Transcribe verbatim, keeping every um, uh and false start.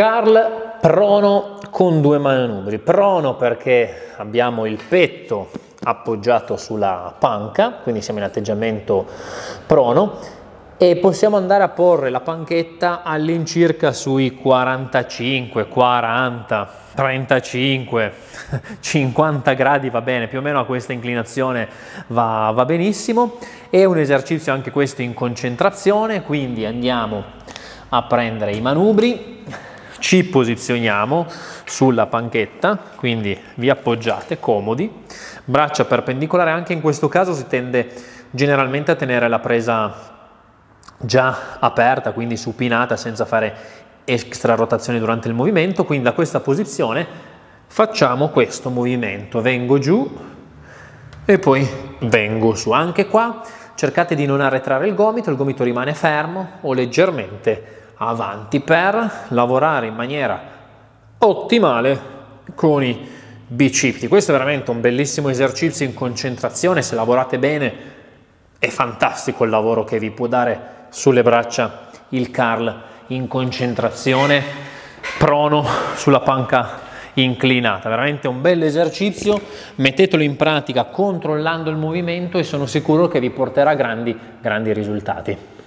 Carl prono con due manubri. Prono perché abbiamo il petto appoggiato sulla panca, quindi siamo in atteggiamento prono, e possiamo andare a porre la panchetta all'incirca sui quarantacinque, quaranta, trentacinque, cinquanta gradi, va bene, più o meno a questa inclinazione va, va benissimo. È un esercizio anche questo in concentrazione, quindi andiamo a prendere i manubri, ci posizioniamo sulla panchetta, quindi vi appoggiate comodi, braccia perpendicolare. Anche in questo caso si tende generalmente a tenere la presa già aperta, quindi supinata, senza fare extra rotazioni durante il movimento. Quindi da questa posizione facciamo questo movimento, vengo giù e poi vengo su. Anche qua cercate di non arretrare il gomito, il gomito rimane fermo o leggermente avanti per lavorare in maniera ottimale con i bicipiti. Questo è veramente un bellissimo esercizio in concentrazione, se lavorate bene è fantastico il lavoro che vi può dare sulle braccia il Carl in concentrazione prono sulla panca inclinata. Veramente un bel esercizio, mettetelo in pratica controllando il movimento e sono sicuro che vi porterà grandi grandi risultati.